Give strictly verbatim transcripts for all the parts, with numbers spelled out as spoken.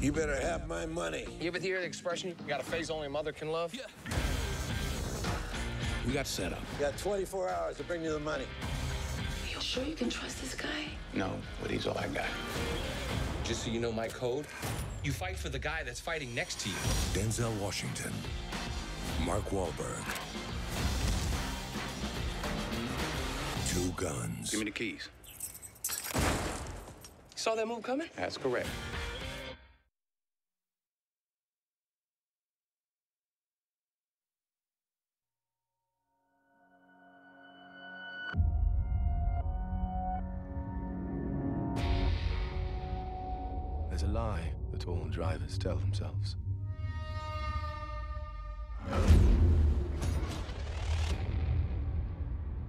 You better have my money. You ever hear the expression, you got a face only a mother can love? Yeah. We got set up. You got twenty-four hours to bring you the money. Are you sure you can trust this guy? No, but he's all I got. Just so you know my code, you fight for the guy that's fighting next to you. Denzel Washington, Mark Wahlberg, Two Guns. Give me the keys. You saw that move coming? That's correct. There's a lie that all drivers tell themselves.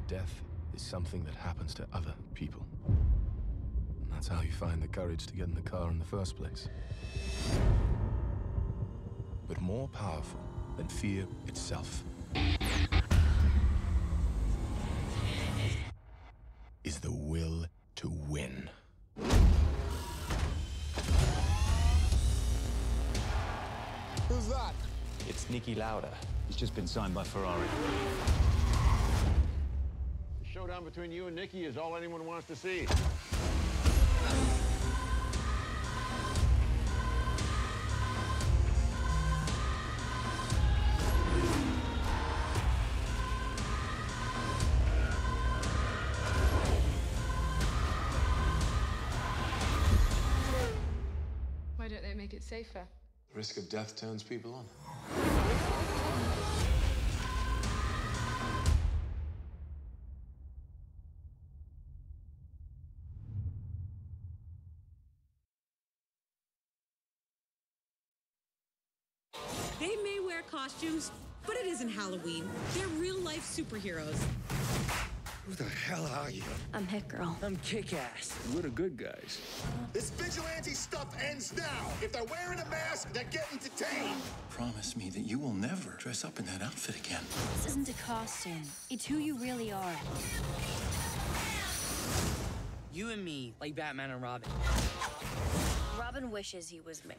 Death is something that happens to other people. And that's how you find the courage to get in the car in the first place. But more powerful than fear itself is the will to win. Who's that? It's Nikki Lauda. He's just been signed by Ferrari. The showdown between you and Nikki is all anyone wants to see. Why don't they make it safer? The risk of death turns people on. They may wear costumes, but it isn't Halloween. They're real-life superheroes. Who the hell are you? I'm Hit Girl. I'm Kick-Ass. We're the good guys. This vigilante stuff ends now. If they're wearing a mask, they're getting detained. Promise me that you will never dress up in that outfit again. This isn't a costume. It's who you really are. You and me, like Batman and Robin. Robin wishes he was me.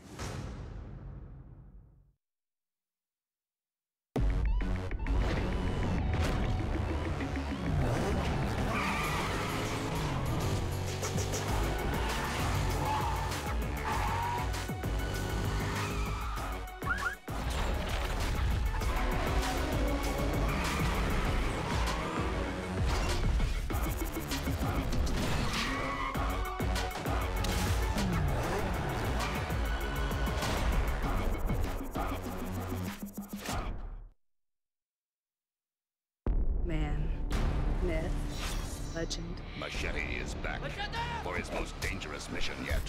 Legend. Machete is back for his most dangerous mission yet.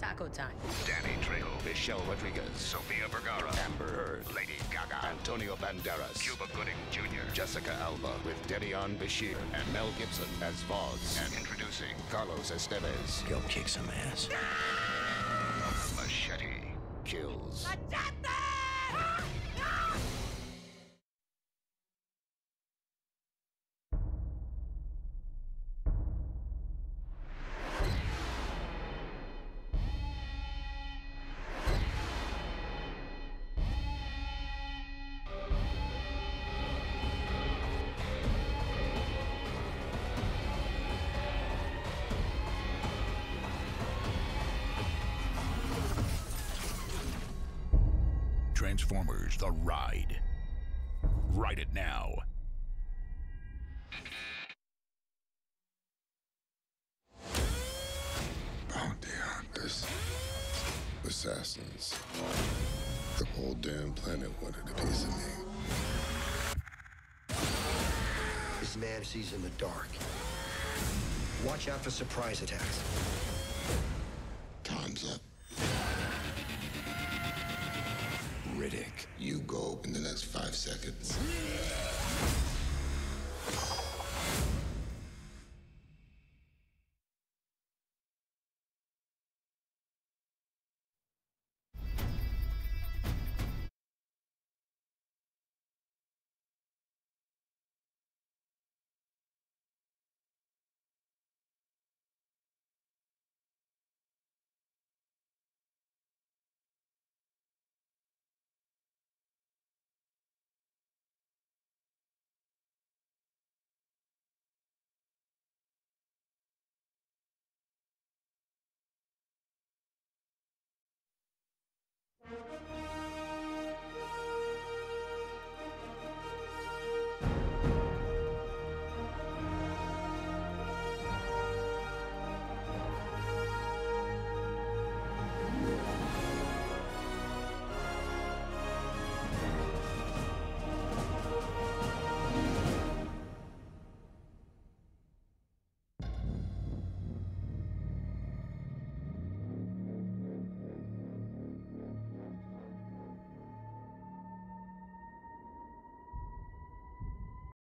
Taco time. Danny Trejo, Michelle Rodriguez, Sofia Vergara, Amber Heard, Lady Gaga, Antonio Banderas, Cuba Gooding Junior, Jessica Alba with Dedian Bashir and Mel Gibson as Vox, and introducing Carlos Estevez. Go kick some ass. No! Machete Kills. Machete! Transformers: The Ride. Ride it now. Bounty hunters, assassins. The whole damn planet wanted a piece of me. This man sees in the dark. Watch out for surprise attacks. Time's up. You go in the next five seconds.